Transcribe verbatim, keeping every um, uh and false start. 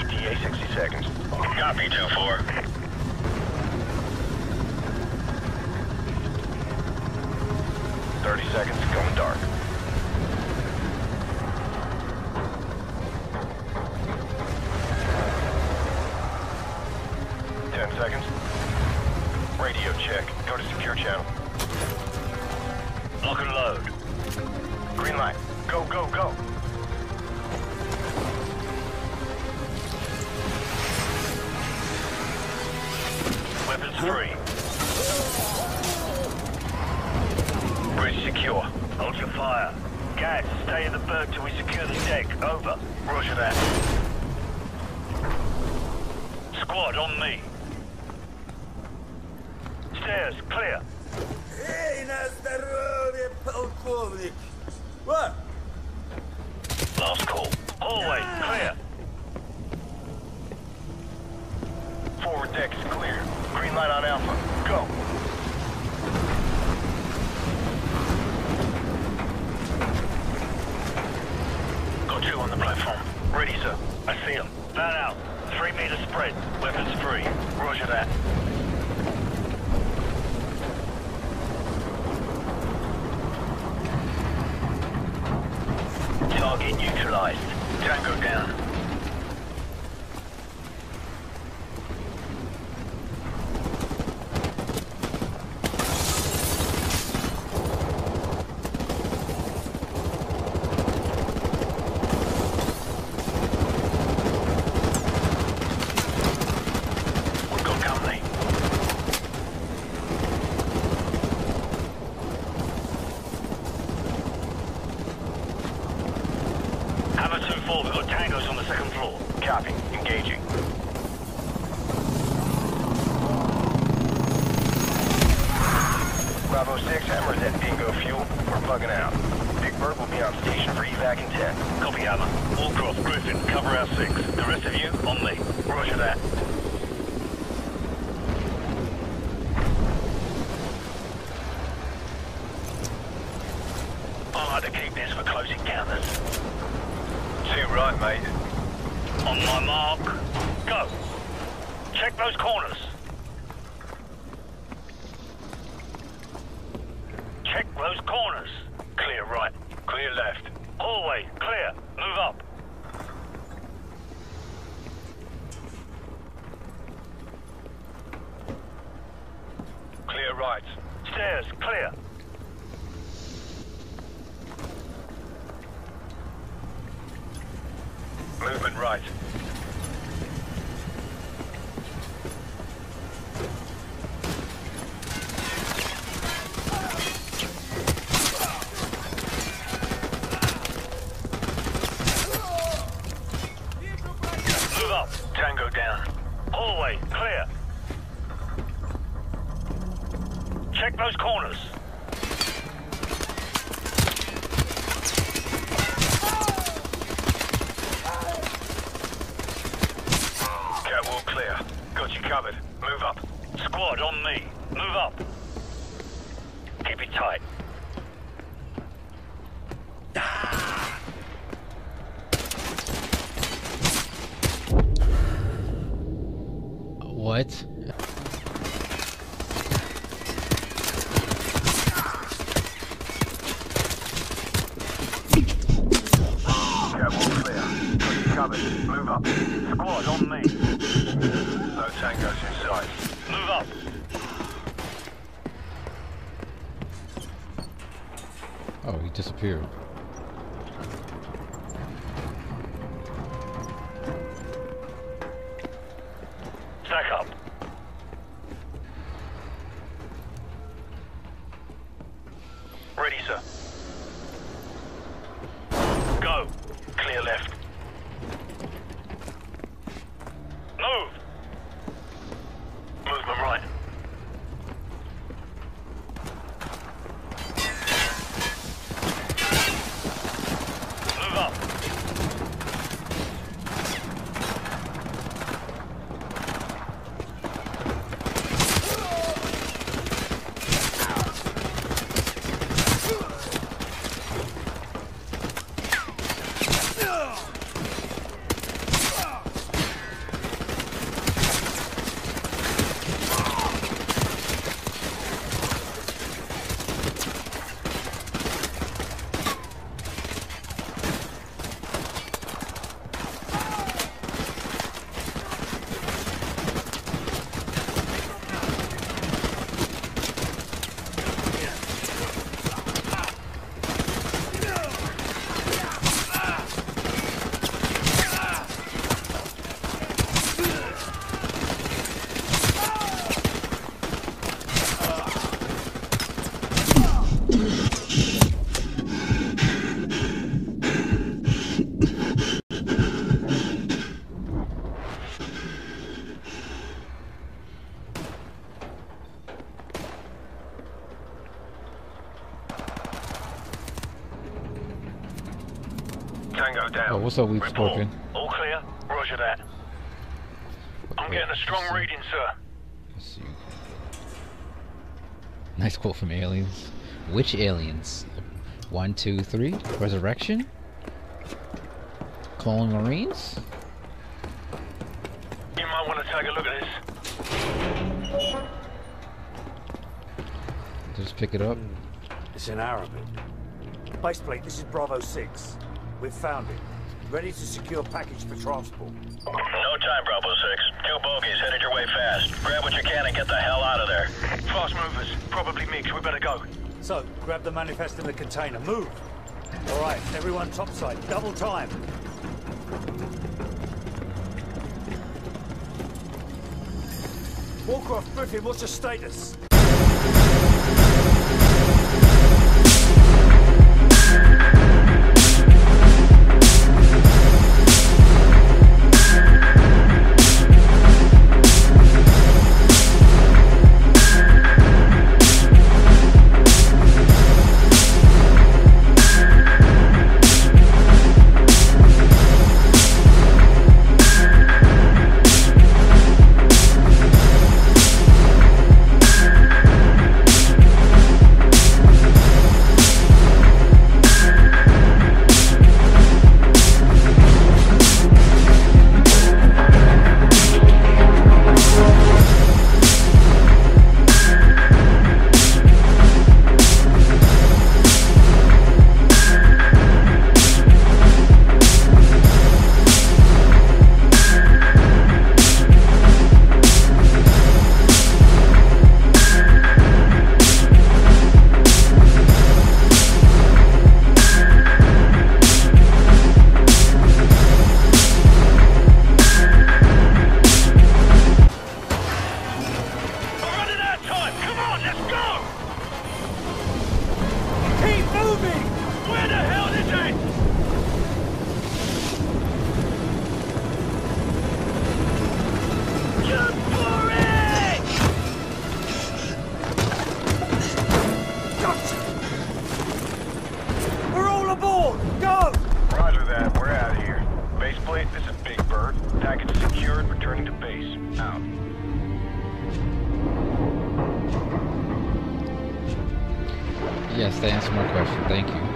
E T A sixty seconds. Copy, two four. thirty seconds, going dark. ten seconds. Radio check. Go to secure channel. Lock and load. Green light. Go, go, go. Weapons free. Bridge secure. Hold your fire. Gas, stay in the berg till we secure the deck. Over. Roger that. Squad, on me. Stairs, clear. Hey, на здоровье, полковник. What? Last call. Hallway, clear. Forward deck is clear. Green light on Alpha. Go. Two on the platform. Ready, sir. I see him. Fan out. Three meter spread. Weapons free. Roger that. Target neutralized. Tango down. Disappeared. Stack up. Ready, sir. Go. Clear left. Move. Movement right. Echo down. Oh, what's up, Weep Scorpion? All clear. Roger that. I'm getting a strong reading, sir. Let's see. Nice quote from Aliens. Which Aliens? One, two, three. Resurrection. Clone Marines. You might want to take a look at this. Just pick it up. It's in Arabic. Baseplate, this is Bravo six. We've found it. Ready to secure package for transport. No time, Bravo six. Two bogies headed your way fast. Grab what you can and get the hell out of there. Fast movers. Probably mixed. We better go. So, grab the manifest in the container. Move! Alright, everyone topside. Double time! Warcraft Griffin, what's your status? Yes, to answer my question, thank you.